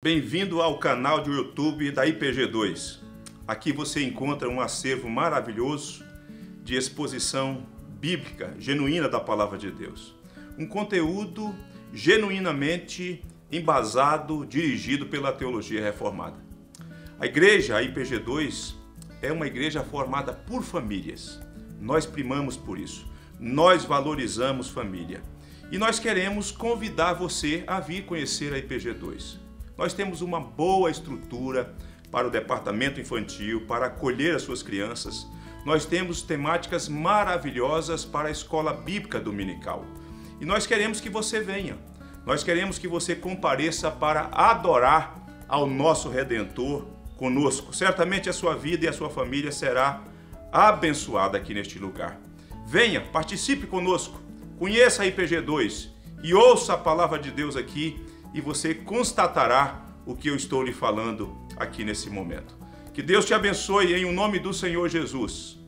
Bem-vindo ao canal do YouTube da IPG2. Aqui você encontra um acervo maravilhoso de exposição bíblica, genuína da Palavra de Deus. Um conteúdo genuinamente embasado, dirigido pela teologia reformada. A igreja, a IPG2, é uma igreja formada por famílias. Nós primamos por isso. Nós valorizamos família. E nós queremos convidar você a vir conhecer a IPG2. Nós temos uma boa estrutura para o departamento infantil, para acolher as suas crianças. Nós temos temáticas maravilhosas para a escola bíblica dominical. E nós queremos que você venha. Nós queremos que você compareça para adorar ao nosso Redentor conosco. Certamente a sua vida e a sua família será abençoada aqui neste lugar. Venha, participe conosco, conheça a IPG2 e ouça a palavra de Deus aqui, e você constatará o que eu estou lhe falando aqui nesse momento. Que Deus te abençoe em o nome do Senhor Jesus.